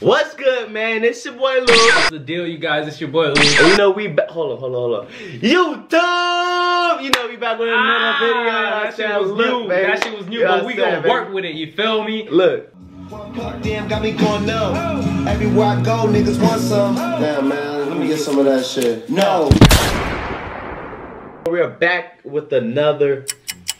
What's good, man? It's your boy Lou. What's the deal, you guys? It's your boy Lou. And you know we back. Hold on. YouTube! You know we back with another video. That shit was new, man. That shit was new, but we gonna work with it, you feel me? Look. Damn, got me going numb. Everywhere I go, niggas want some. Damn, man, let me get some of that shit. No. We are back with another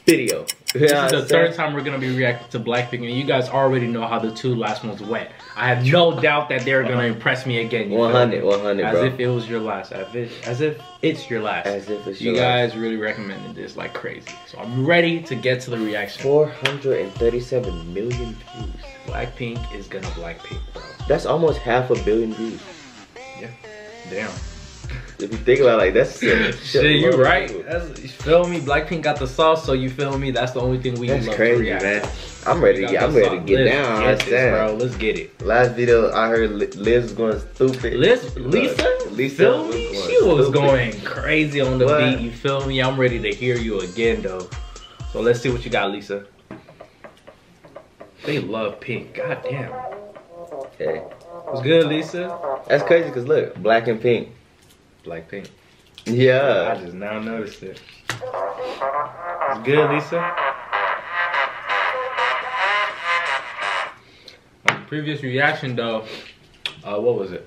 video. Yeah, this is the third time we're gonna be reacting to Blackpink, and you guys already know how the two last ones went. I have no doubt that they're gonna impress me again. 100, as bro. If it was your last, as if it's your last. As if it's your last. You guys really recommended this like crazy, so I'm ready to get to the reaction. 437 million views. Blackpink is gonna Blackpink, bro. That's almost 500 million views. Yeah. Damn. If you think about it, like that's shit. You right? That's, you feel me? Blackpink got the sauce, so you feel me? That's the only thing we can love to react. That's crazy, man. I'm ready to get down. Let's get it. Last video, I heard Liz was going stupid. Lisa, feel me? She was going crazy on the beat. You feel me? I'm ready to hear you again, though. So let's see what you got, Lisa. They love pink. Goddamn. Okay. What's good, Lisa? That's crazy, because look, black and pink. Blackpink. Yeah. I just now noticed it. It's good, Lisa. On the previous reaction, though, what was it?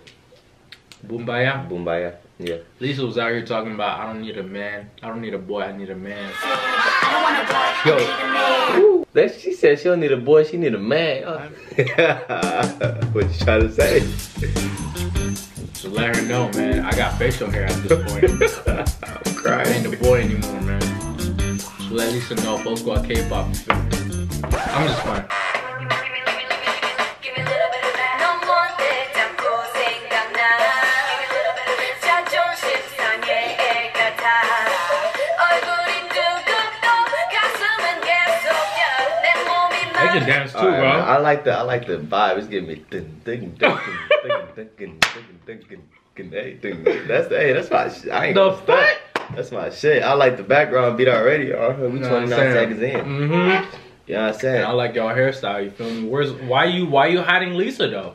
Boombayah? Boombayah, yeah. Lisa was out here talking about, I don't need a man. I don't need a boy, I need a man. I don't want a boy. Yo. Woo. She said she don't need a boy, she need a man. What you trying to say? So let her know, man. I got facial hair at this point. I'm crying. I ain't a boy anymore, man. So let Lisa know, FO Squad Kpop. I'm just fine. Dance too, right, bro. Man. I like the vibe. It's giving me that's my shit. That's my shit. I like the background beat already, y'all. We 29 seconds in. Mm-hmm. You know what I'm saying? And I like y'all hairstyle, you feel me? Why you hiding Lisa though?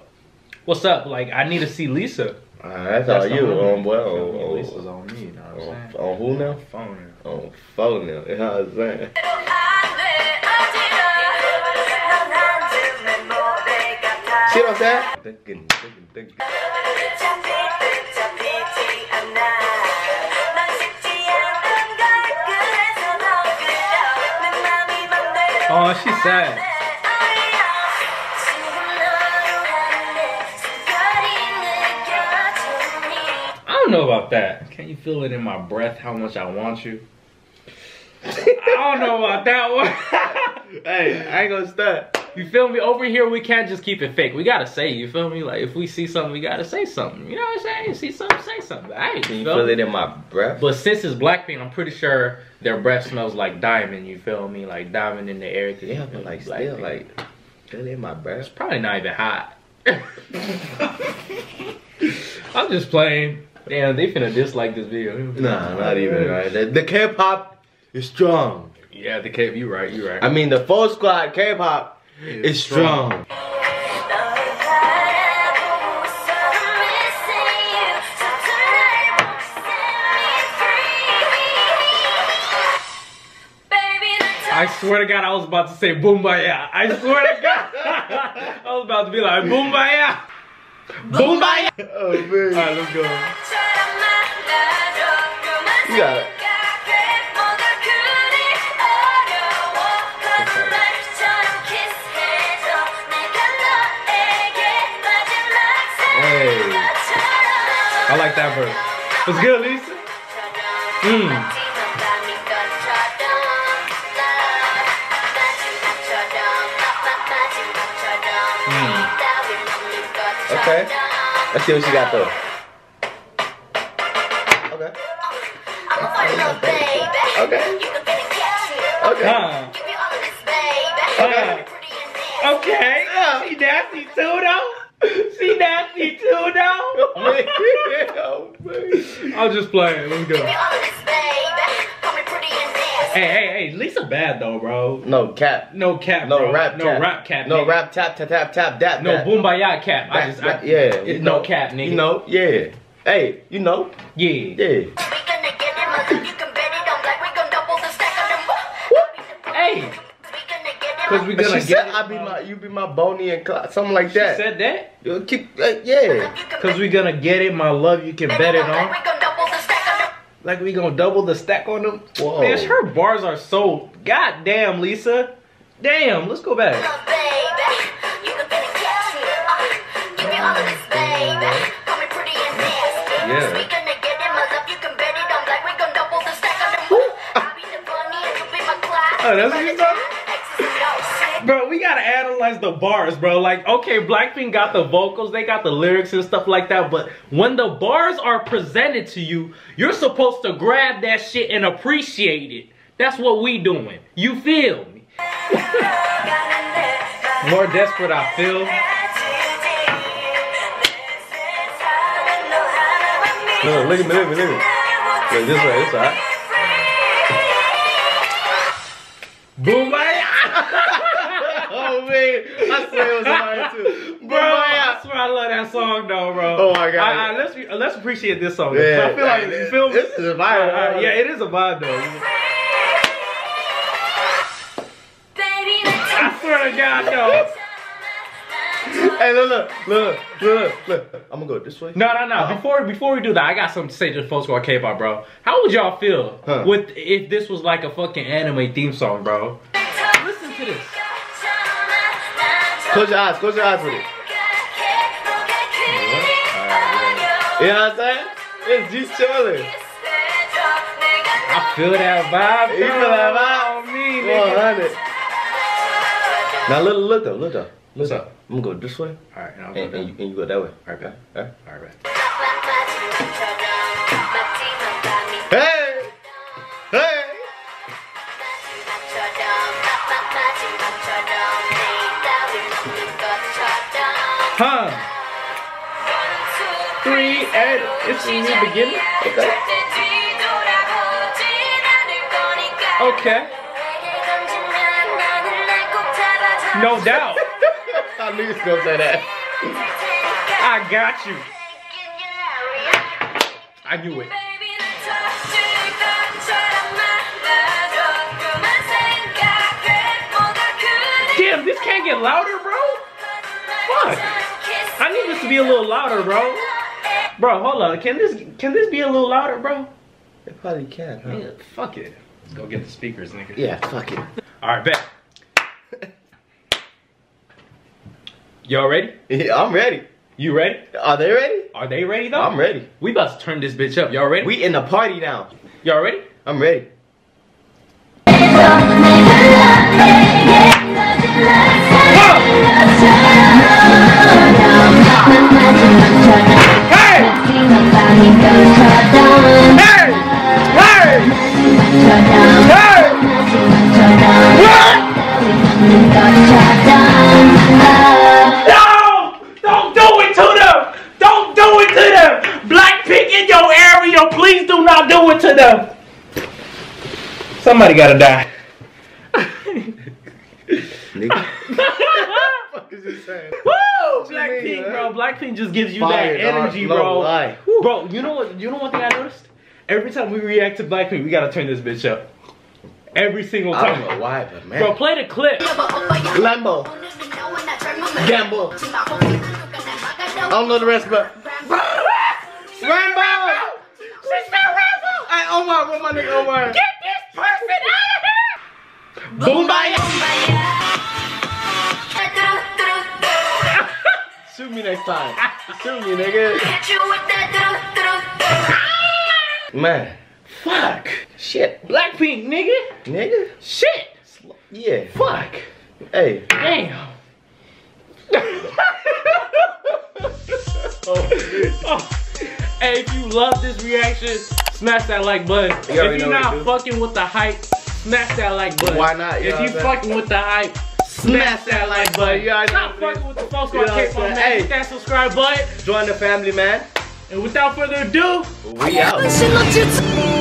What's up? Like I need to see Lisa. That's all you on Lisa's on me, you know what I'm saying? On who now? Phone now. On phone now, you know what I'm saying? See what I'm saying? Oh, she's sad. I don't know about that. Can you feel it in my breath how much I want you? I don't know about that one. Hey, I ain't gonna start. You feel me? Over here, we can't just keep it fake. We gotta say, you feel me? Like, if we see something, we gotta say something. You know what I'm saying? See something, say something. I ain't feel it in my breath. But since it's Blackpink, I'm pretty sure their breath smells like diamond, you feel me? Like diamond in the air. Yeah, but like still, like, feel it in my breath. It's probably not even hot. I'm just playing. Damn, they finna dislike this video. Nah, not even, right? The K-pop is strong. Yeah, the K-pop, you right. I mean, the FO Squad K-pop. It's strong. I swear to God, I was about to say Boombayah. I swear to God, I was about to be like Boombayah. Boombayah. Oh man! All right, let's go. You got it. I like that verse. What's good, Lisa? Okay. Let's see what she got though. Okay. Okay. She nasty too though. She nasty too, though. I'm just playing. Let's go. Hey, Hey, Lisa bad though, bro. No cap. No cap. No bro. Rap. No cap. Rap cap. No nigga. Rap tap tap tap tap dap. No Boombayah cap. I just rap, yeah. It's no cap, nigga. You know, yeah. Hey, you know. Yeah. Yeah. Hey. Cause we gonna get it, I be my, you be my Bonnie and Clyde, something like that. She said that? You'll keep, yeah. Cause we gonna get it, my love. You can bet it on. Like we gonna double the stack on them. Whoa. Man, her bars are so goddamn, Lisa. Damn, let's go back. Yeah. Oh, that's what you're talking about? Bro, we gotta analyze the bars, bro. Like, okay, Blackpink got the vocals, they got the lyrics and stuff like that, but when the bars are presented to you, you're supposed to grab that shit and appreciate it. That's what we doing. You feel me? More desperate I feel. No, look at me, look at me, look at me. Look, this way, this way. Boombayah! Oh man, I swear it was mine too. Bro, I swear I love that song though, bro. Oh my god. Let's appreciate this song. Yeah, I feel like you feel this is a vibe. Yeah, it is a vibe though. I swear to God, though. Hey, look. I'm gonna go this way. No. Before we do that, I got something to say to the FO Squad Kpop, bro. How would y'all feel with if this was like a fucking anime theme song, bro? Listen to this. Close your eyes with it. You know what I'm saying? It's just chilling. I feel that vibe. You feel that vibe on me, nigga. Now look though. What's up? I'm gonna go this way. Alright, and I'll go down. And you go that way. Alright, okay. Alright. Hey! Hey! Huh? 3 and it's a new beginning. Okay. No doubt. I knew you was gonna say that. I got you. I knew it. Damn, this can't get louder, bro. Fuck. I need this to be a little louder, bro. Bro, hold on. Can this be a little louder, bro? It probably can, huh? Yeah, fuck it. Let's go get the speakers, nigga. Yeah, fuck it. Alright, bet. Y'all ready? Yeah, I'm ready. You ready? Are they ready? Are they ready, though? I'm ready. We about to turn this bitch up. Y'all ready? We in the party now. Y'all ready? I'm ready. Somebody gotta die. Nigga. What the fuck is he saying? Woo! Blackpink, bro. Blackpink just gives you that energy, bro. Bro, you know one thing I noticed? Every time we react to Blackpink, we gotta turn this bitch up. Every single time. I don't know why, but man. Bro, play the clip. Lambo. Gamble. I don't know the rest, but. Rambo! She's not Rambo! Hey, Omar, where my nigga Omar? Get this person out of here! Boombayah! Shoot me next time. Shoot me, nigga. Man. Fuck. Shit. Blackpink, nigga. Nigga? Shit. Yeah. Fuck. Hey. Damn. Oh. Hey, if you love this reaction, smash that like button. If you're not fucking with the hype, smash that like button. Why not? If you fucking with the hype, smash that like button. Stop fucking with the FO Squad Kpop, man. Hit that subscribe button. Join the family, man. And without further ado, we out.